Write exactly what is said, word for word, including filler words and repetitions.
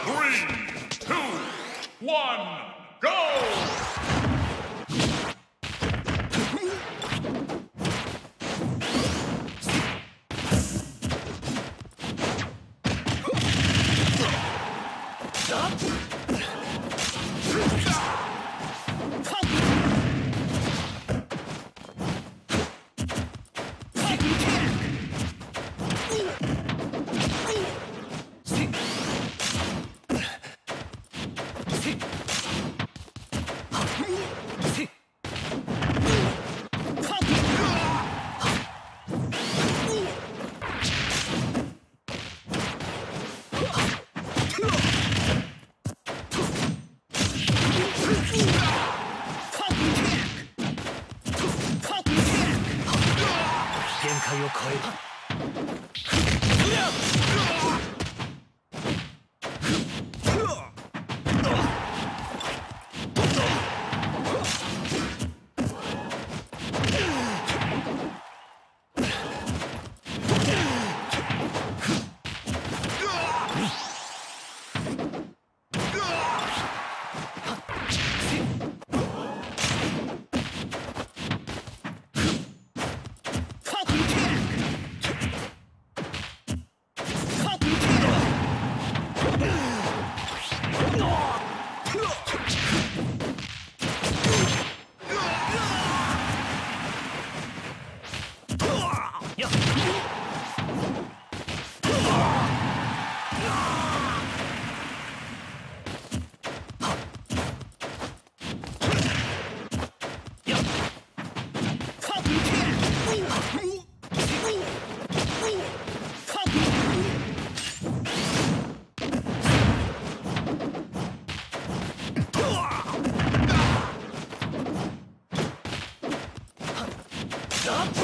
Three, two, one, go! Stop!